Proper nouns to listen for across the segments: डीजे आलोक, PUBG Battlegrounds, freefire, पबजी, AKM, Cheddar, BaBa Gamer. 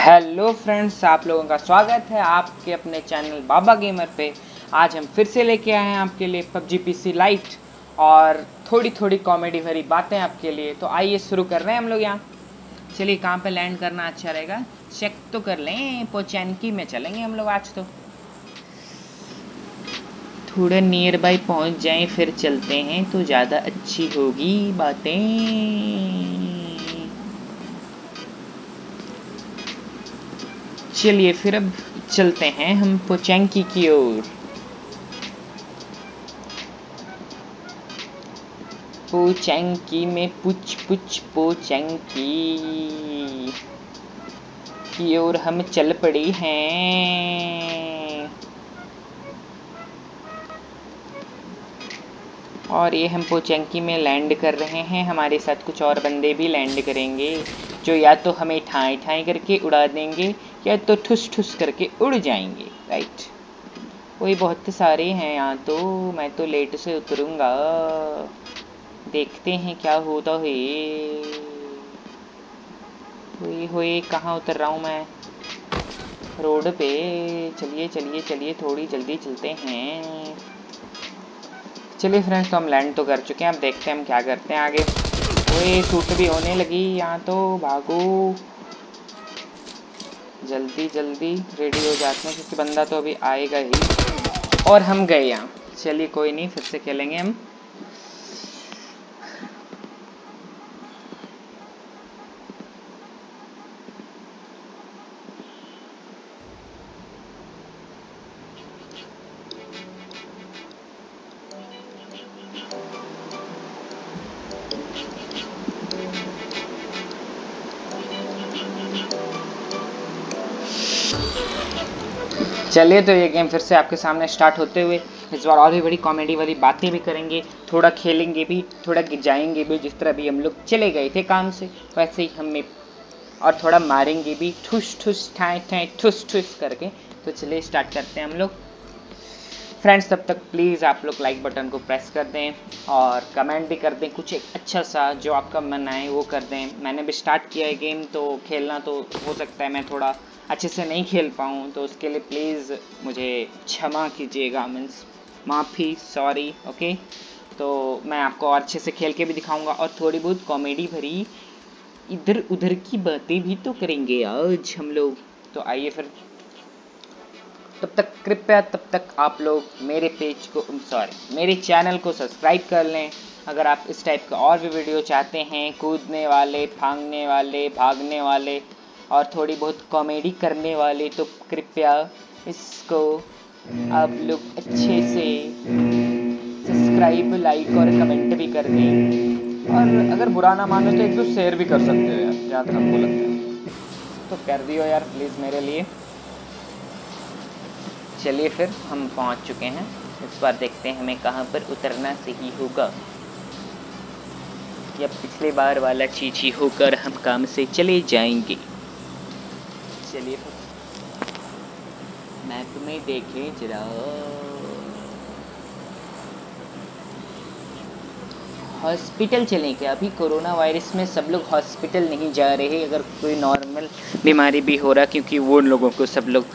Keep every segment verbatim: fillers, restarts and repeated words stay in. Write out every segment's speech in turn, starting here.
Hello friends, आप लोगों का स्वागत है आपके अपने चैनल बाबा गेमर पे। आज हम फिर से लेके आए हैं आपके लिए पबजी पीसी लाइट और थोड़ी थोड़ी कॉमेडी भरी बातें आपके लिए। तो आइए शुरू कर रहे हैं हम लोग। यहाँ चलिए कहाँ पे लैंड करना अच्छा रहेगा चेक तो कर लें। पोचैनकी में चलेंगे हम लोग आज, तो थोड़ा नियर बाई पहुँच जाएँ फिर चलते हैं तो ज़्यादा अच्छी होगी बातें। चलिए फिर अब चलते हैं हम पोचैनकी की ओर। पोचैनकी में पुछ पुछ पोचैनकी की ओर हम चल पड़ी हैं। और ये हम पोचैनकी में लैंड कर रहे हैं। हमारे साथ कुछ और बंदे भी लैंड करेंगे जो या तो हमें ठाई ठाई करके उड़ा देंगे या तो ठुस ठुस करके उड़ जाएंगे। राइट, वही बहुत सारे हैं यहाँ। तो मैं तो लेट से उतरूँगा, देखते हैं क्या होता है। हुए हुए कहाँ उतर रहा हूँ मैं? रोड पे। चलिए चलिए चलिए थोड़ी जल्दी चलते हैं। चलिए फ्रेंड्स, तो हम लैंड तो कर चुके हैं, अब देखते हैं हम क्या करते हैं आगे। ओए शूट भी होने लगी यहाँ तो। भागो जल्दी जल्दी, रेडी हो जाते हैं क्योंकि बंदा तो अभी आएगा ही। और हम गए यहाँ। चलिए कोई नहीं, फिर से खेलेंगे हम। चलिए, तो ये गेम फिर से आपके सामने स्टार्ट होते हुए इस बार और भी बड़ी कॉमेडी वाली बातें भी करेंगे, थोड़ा खेलेंगे भी, थोड़ा गिजाएंगे भी। जिस तरह भी हम लोग चले गए थे काम से वैसे ही हमें, और थोड़ा मारेंगे भी ठुस ठुस ठाए ठाए ठुस ठुस करके। तो चलिए स्टार्ट करते हैं हम लोग। फ्रेंड्स, तब तक प्लीज़ आप लोग लाइक बटन को प्रेस कर दें और कमेंट भी कर दें कुछ एक अच्छा सा जो आपका मन आए वो कर दें। मैंने भी स्टार्ट किया है गेम, तो खेलना तो हो सकता है मैं थोड़ा अच्छे से नहीं खेल पाऊँ, तो उसके लिए प्लीज़ मुझे क्षमा कीजिएगा, मीन्स माफ़ी, सॉरी। ओके, तो मैं आपको और अच्छे से खेल के भी दिखाऊँगा और थोड़ी बहुत कॉमेडी भरी इधर उधर की बातें भी तो करेंगे आज हम लोग। तो आइए फिर, तब तक कृपया तब तक आप लोग मेरे पेज को सॉरी मेरे चैनल को सब्सक्राइब कर लें। अगर आप इस टाइप का और भी वीडियो चाहते हैं, कूदने वाले, फांगने वाले, भागने वाले और थोड़ी बहुत कॉमेडी करने वाले, तो कृपया इसको आप लोग अच्छे से सब्सक्राइब, लाइक और कमेंट भी कर दें। और अगर बुरा ना मानो तो एक दो शेयर भी कर सकते हो यार, जहाँ तक हमको लगता है तो कर दियो यार प्लीज़ मेरे लिए। चलिए फिर हम पहुंच चुके हैं। इस बार देखते हैं हमें कहां पर उतरना सही होगा, या पिछले बार वाला चीज ही होकर हम काम से चले जाएंगे। चलिए फिर मैप में देखें जरा। हॉस्पिटल चलें क्या? अभी कोरोना वायरस में सब लोग हॉस्पिटल नहीं जा रहे, अगर कोई नॉर्मल बीमारी भी हो रहा, क्योंकि वो लोगों को सब लोग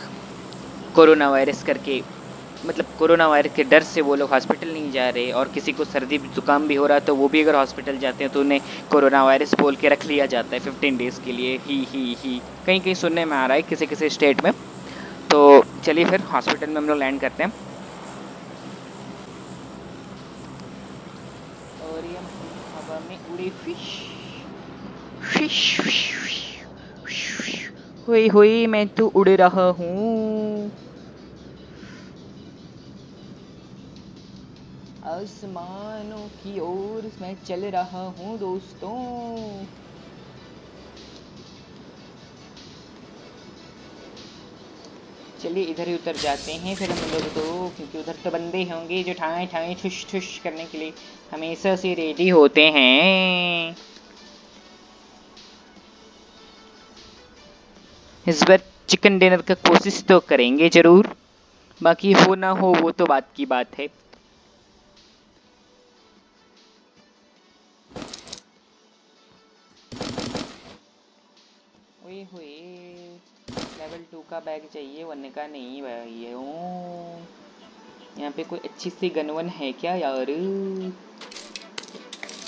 कोरोना वायरस करके, मतलब कोरोना वायरस के डर से वो लोग हॉस्पिटल नहीं जा रहे। और किसी को सर्दी जुकाम भी हो रहा तो वो भी अगर हॉस्पिटल जाते हैं तो उन्हें कोरोना वायरस बोल के रख लिया जाता है फिफ्टीन डेज़ के लिए। ही ही ही कहीं कहीं सुनने में आ रहा है किसी किसी स्टेट में। तो चलिए फिर हॉस्पिटल में हम लोग लैंड करते हैं। और ये हवा में उड़ी फिश फिश फिश हुई हुई मैं तो उड़ रहा हूँ। आसमानों की ओर मैं चल रहा हूँ दोस्तों। चलिए इधर ही उतर जाते हैं फिर हम लोग, तो क्योंकि उधर तो बंदे होंगे जो ठाए ठाए ठुश ठुश करने के लिए हमेशा से रेडी होते हैं। इस बार चिकन डिनर का कोशिश तो करेंगे ज़रूर, बाकी हो ना हो वो तो बात की बात है। हुए लेवल टू का बैग चाहिए वरने का नहीं भाई। ओ यहाँ पे कोई अच्छी सी गनवन है क्या यार?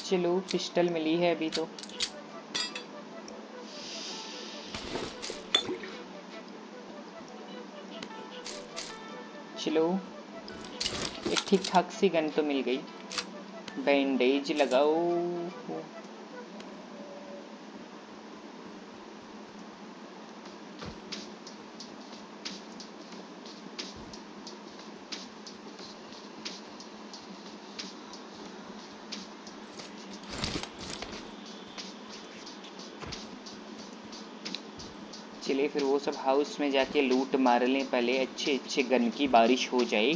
चलो पिस्टल मिली है अभी तो। चलो एक ठीक ठाक सी गन तो मिल गई। बैंडेज लगाओ। चलिए फिर वो सब हाउस में जाके लूट मार लें पहले, अच्छे अच्छे गन की बारिश हो जाए,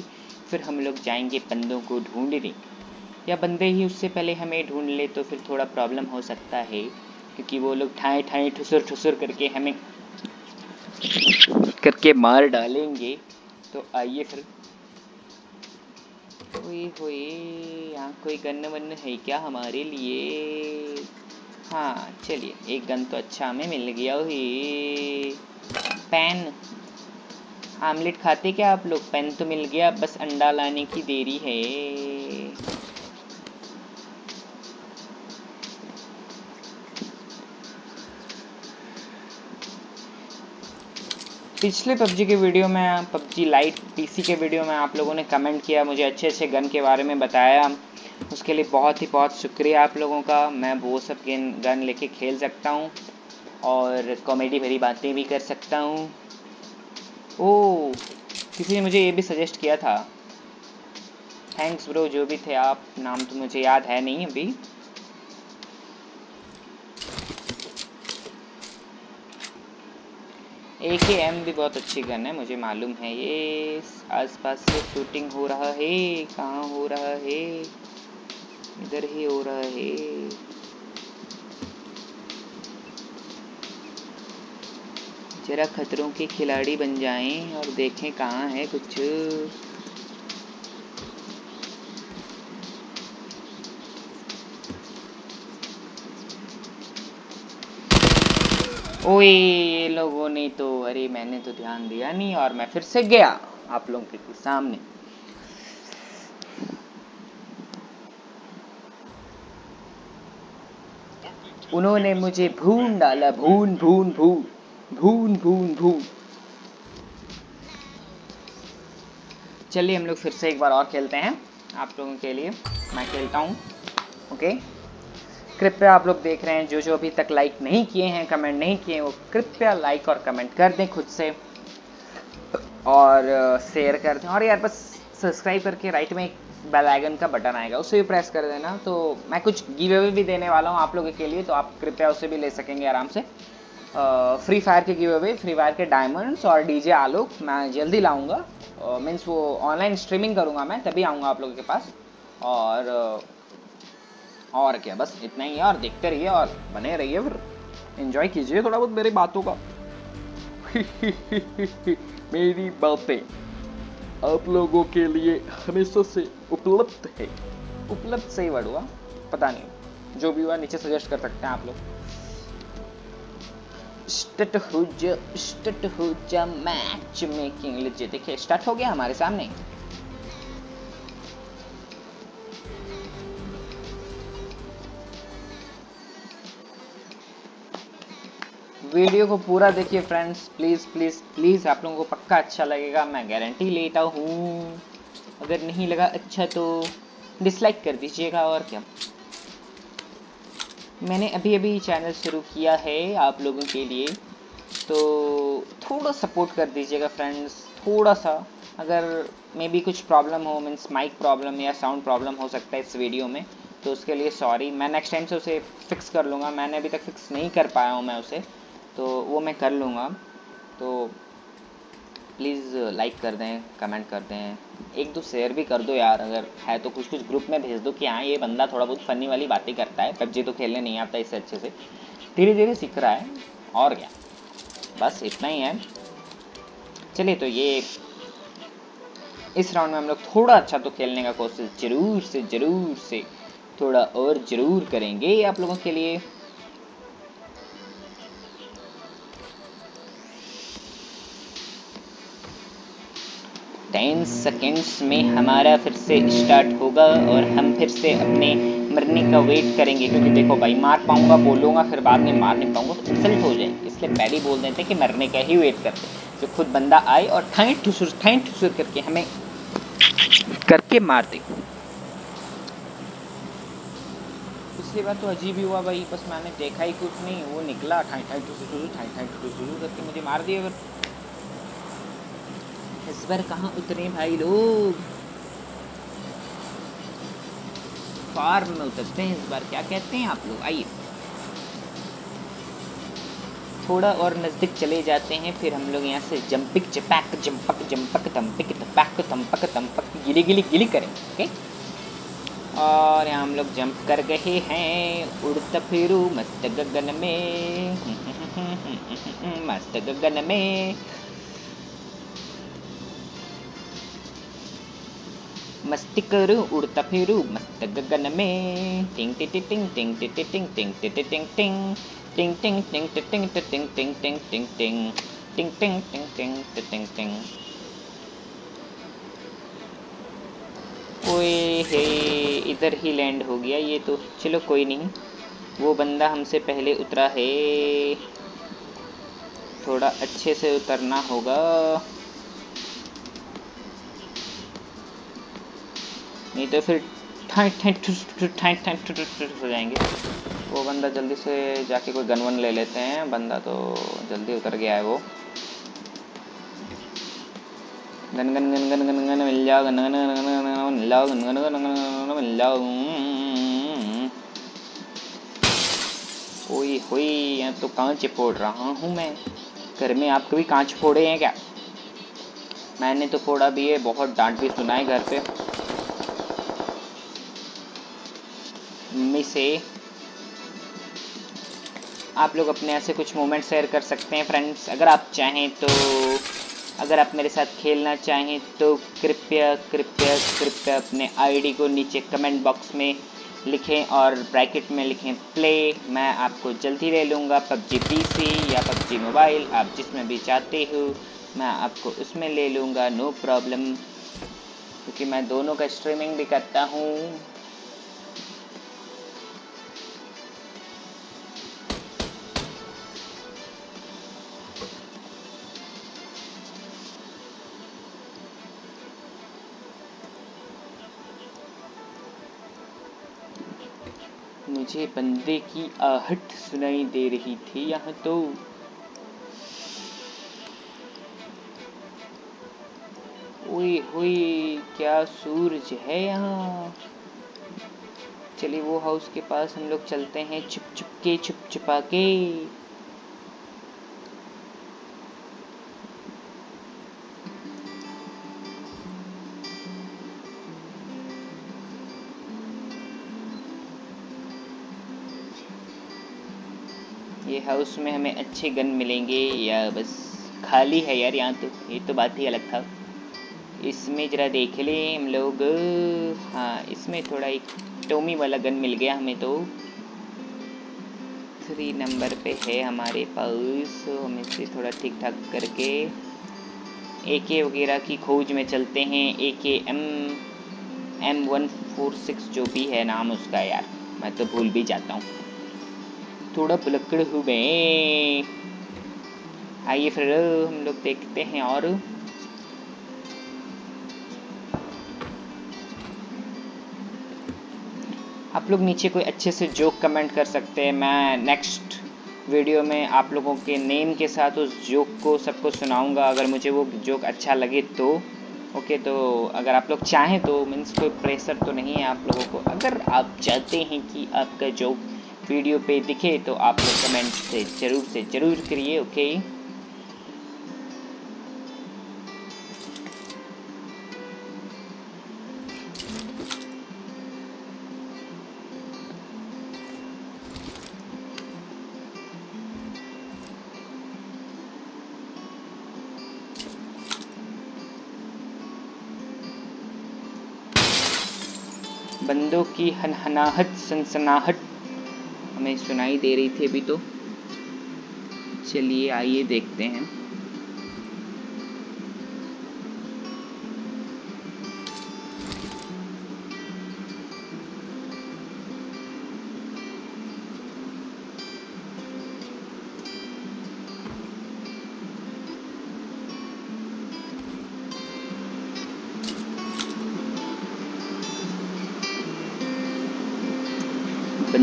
फिर हम लोग जाएंगे बंदों को ढूंढने, या बंदे ही उससे पहले हमें ढूंढ ले तो फिर थोड़ा प्रॉब्लम हो सकता है, क्योंकि वो लोग ठाए ठाए ठुसुर ठुसुर करके हमें करके मार डालेंगे। तो आइए फिर। ओए होए, यहाँ कोई गन वन है क्या हमारे लिए? हाँ चलिए, एक गन तो अच्छा हमें मिल गया। ओए पैन, आमलेट खाते क्या आप लोग? पेन तो मिल गया, बस अंडा लाने की देरी है। पिछले पबजी के वीडियो में, पबजी लाइट पीसी के वीडियो में आप लोगों ने कमेंट किया, मुझे अच्छे अच्छे गन के बारे में बताया, उसके लिए बहुत ही बहुत शुक्रिया आप लोगों का। मैं वो सब गेन गन लेके खेल सकता हूँ और कॉमेडी भरी बातें भी कर सकता हूँ। ओह, किसी ने मुझे ये भी सजेस्ट किया था, थैंक्स ब्रो जो भी थे आप। नाम तो मुझे याद है नहीं अभी। ए के एम भी बहुत अच्छी गन है, मुझे मालूम है। ये आसपास से शूटिंग हो रहा है, कहाँ हो रहा है? इधर ही हो रहा है। जरा खतरों के खिलाड़ी बन जाएं और देखें कहाँ है कुछ। ओए, ये लोगों ने तो, अरे मैंने तो ध्यान दिया नहीं और मैं फिर से गया आप लोगों के सामने। उन्होंने मुझे भून डाला, भून भून भून भून भून भून। चलिए हम लोग फिर से एक बार और खेलते हैं आप लोगों के लिए। मैं खेलता हूँ। ओके, कृपया आप लोग देख रहे हैं, जो जो अभी तक लाइक नहीं किए हैं, कमेंट नहीं किए, वो कृपया लाइक और कमेंट कर दें खुद से और शेयर कर दें। और यार बस सब्सक्राइब करके राइट में एक बेल आइकन का बटन आएगा, उसे भी प्रेस कर देना। तो मैं कुछ गिव अवे भी देने वाला हूँ आप लोगों के लिए, तो आप कृपया उसे भी ले सकेंगे आराम से। फ्री फायर के गिव अवे, फ्री फायर के डायमंड्स और डीजे आलोक मैं जल्दी लाऊंगा, मीन्स वो ऑनलाइन स्ट्रीमिंग करूंगा मैं, तभी आऊँगा आप लोगों के पास। और और क्या, बस इतना ही है। और देखते रहिए और बने रहिए, फिर एंजॉय कीजिए थोड़ा बहुत मेरी बातों का। मेरी बातें आप लोगों के लिए हमेशा से उपलब्ध है। उपलब्ध सही वर्ड हुआ? पता नहीं, जो भी हुआ नीचे सजेस्ट कर सकते हैं आप लोग। स्टार्ट हो जा, स्टार्ट हो जा मैच मेकिंग। लीजिए देखिए, स्टार्ट हो गया हमारे सामने। वीडियो को पूरा देखिए फ्रेंड्स, प्लीज प्लीज प्लीज, आप लोगों को पक्का अच्छा लगेगा, मैं गारंटी लेता हूँ। अगर नहीं लगा अच्छा तो डिसलाइक कर दीजिएगा। और क्या, मैंने अभी अभी चैनल शुरू किया है आप लोगों के लिए, तो थोड़ा सपोर्ट कर दीजिएगा फ्रेंड्स, थोड़ा सा। अगर मे बी कुछ प्रॉब्लम हो, मीन्स माइक प्रॉब्लम या साउंड प्रॉब्लम हो सकता है इस वीडियो में, तो उसके लिए सॉरी। मैं नेक्स्ट टाइम से उसे फिक्स कर लूँगा, मैंने अभी तक फिक्स नहीं कर पाया हूँ मैं उसे, तो वो मैं कर लूँगा। तो प्लीज़ लाइक कर दें, कमेंट कर दें, एक दो शेयर भी कर दो यार, अगर है तो कुछ कुछ ग्रुप में भेज दो कि हाँ ये बंदा थोड़ा बहुत फ़नी वाली बातें करता है, पबजी तो खेलने नहीं आता इससे, अच्छे से धीरे धीरे सीख रहा है। और क्या, बस इतना ही है। चलिए, तो ये इस राउंड में हम लोग थोड़ा अच्छा तो खेलने का कोशिश ज़रूर से ज़रूर से थोड़ा और ज़रूर करेंगे आप लोगों के लिए। टेन सेकेंड्स में हमारा फिर से स्टार्ट होगा और हम फिर से अपने मरने का वेट करेंगे, क्योंकि देखो भाई मार पाऊंगा बोलूँगा फिर बाद में मार नहीं पाऊंगा तो इंसल्ट हो जाएगी, इसलिए पहले ही बोल देते हैं कि मरने का ही वेट करते हैं, जो खुद बंदा आए और ठाई ठुसुर ठाई ठुसुर करके हमें करके मार दे। उसके बाद तो अजीब ही हुआ भाई, बस मैंने देखा ही कुछ नहीं, वो निकला ठाई ठाई ठुसुर ठाई ठाई ठुसुर करके मुझे मार दिया। फिर इस बार कहाँ उतरे भाई लोग, फार्म में उतरते हैं इस बार, क्या कहते हैं आप लोग। आइए थोड़ा और नज़दीक चले जाते हैं, फिर हम लोग यहाँ से जंपिक चपैक जंपक जंपक तंपिक तपैक तंपक तंपक गिली गिली गिली करेंगे। ओके, और यहाँ हम लोग जंप कर गए हैं, उड़ता फिरू मस्त गगन में मस्त गगन में मस्ती करू उड़ता फिरू मस्त गगन में टिंग टिंग टिंग टिंग टिंग टिंग टिंग टिंग टिंग टिंग टिंग टिंग टिंग टिंग टिंग टिंग टिंग टिंग टिंग टिंग टिंग टिंग टिंग टिंग। ओए हे, इधर ही लैंड हो गया ये तो, चलो कोई नहीं, वो बंदा हमसे पहले उतरा है, थोड़ा अच्छे से उतरना होगा नहीं तो फिर ठाई ठाई ठाई ठाई हो जाएंगे। वो बंदा जल्दी से जाके कोई गन वन ले लेते हैं, बंदा तो जल्दी उतर गया है, वो gun gun gun gun gun gun मिल जाओ गन गन गन गन मिल जाओ गन गन गन गन मिल जाओ। ओए होए, यहाँ तो कांच फोड़ रहा हूँ मैं, घर में आप कभी कांच फोड़े हैं क्या? मैंने तो फोड़ा भी है, बहुत डांट भी सुना है घर पे मम्मी से। आप लोग अपने ऐसे कुछ मोमेंट शेयर कर सकते हैं फ्रेंड्स, अगर आप चाहें तो, अगर आप मेरे साथ खेलना चाहें तो कृपया कृपया कृपया अपने आईडी को नीचे कमेंट बॉक्स में लिखें और ब्रैकेट में लिखें प्ले, मैं आपको जल्दी ले लूँगा। पबजी पीसी या पबजी मोबाइल, आप जिसमें भी चाहते हो मैं आपको उसमें ले लूँगा, नो प्रॉब्लम, क्योंकि मैं दोनों का स्ट्रीमिंग भी करता हूँ। मुझे बंदे की आहट सुनाई दे रही थी यहाँ तो, ओए होए क्या सूरज है यहाँ। चलिए वो हाउस के पास हम लोग चलते हैं छुप छुप के छुप छुपा के। ये हाउस में हमें अच्छे गन मिलेंगे या बस खाली है यार यहाँ तो, ये तो बात ही अलग था। इसमें ज़रा देख लें हम लोग, हाँ इसमें थोड़ा एक टोमी वाला गन मिल गया हमें तो, थ्री नंबर पे है हमारे पास, हम इससे थोड़ा ठीक ठाक करके एके वगैरह की खोज में चलते हैं। AK M M one four six जो भी है नाम उसका, यार मैं तो भूल भी जाता हूँ, थोड़ा बुलक्कड़ हो गए। आइए फिर हम लोग देखते हैं, और आप लोग नीचे कोई अच्छे से जोक कमेंट कर सकते हैं, मैं नेक्स्ट वीडियो में आप लोगों के नेम के साथ उस जोक को सबको सुनाऊंगा, अगर मुझे वो जोक अच्छा लगे तो। ओके, तो अगर आप लोग चाहें तो, मीन्स कोई प्रेशर तो नहीं है आप लोगों को, अगर आप चाहते हैं कि आपका जोक वीडियो पे दिखे तो आप लोग कमेंट से जरूर से जरूर करिए। ओके, बंदों की हनहनाहट सनसनाहट हमें सुनाई दे रही थी अभी तो, चलिए आइए देखते हैं।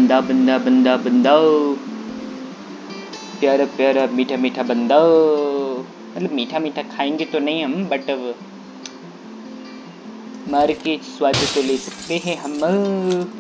बंदा बंदा बंदा बंदा प्यारा प्यारा मीठा मीठा बंदा। मतलब मीठा मीठा खाएंगे तो नहीं हम, बट मार के स्वाद तो ले सकते हैं हम।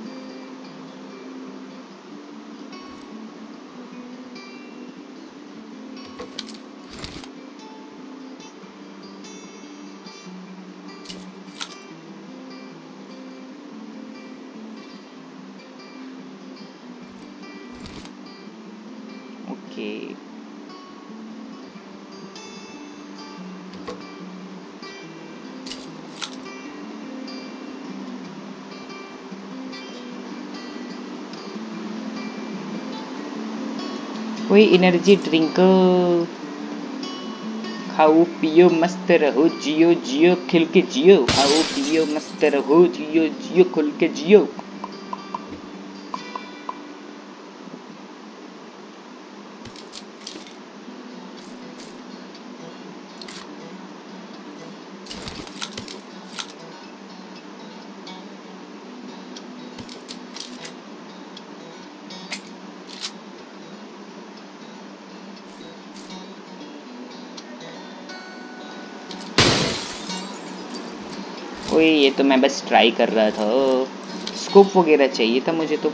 कोई एनर्जी ड्रिंक खाओ पियो मस्त रहो, जियो जियो खिल के जियो, खाओ पियो मस्त रहो, जियो जियो खुल के जियो। ओए ये तो मैं बस ट्राई कर रहा था, स्कोप वगैरह चाहिए था मुझे तो।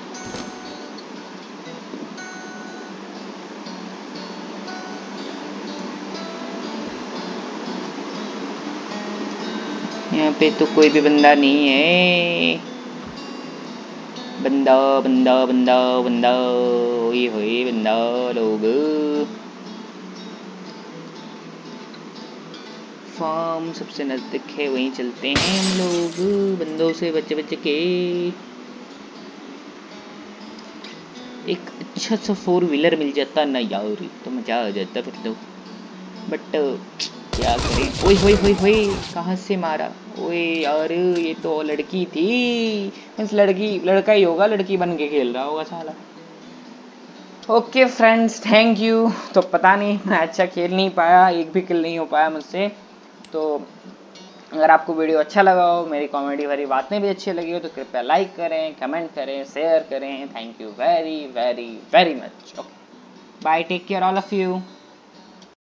यहाँ पे तो कोई भी बंदा नहीं है। बंदा बंदा बंदा बंदा ओए होए बंदा लोग। फार्म सबसे नजदीक है, वहीं चलते हैं हम लोग बंदों से बचे बचे के। एक अच्छा सा फोर व्हीलर मिल जाता ना यार तो मजा आ जाता फिर तो, बट क्या करें। ओए होए होए होए कहाँ से मारा। ओए यार ये तो लड़की थी, बस लड़की लड़का ही होगा, लड़की बन के खेल रहा होगा साला। Okay friends thank you. तो पता नहीं मैं अच्छा खेल नहीं पाया, एक भी किल नहीं हो पाया मुझसे। तो अगर आपको वीडियो अच्छा लगा हो, मेरी कॉमेडी वाली बातें भी अच्छी लगी हो, तो कृपया लाइक करें, कमेंट करें, शेयर करें। Thank you very very very much. Okay bye, take care all of you.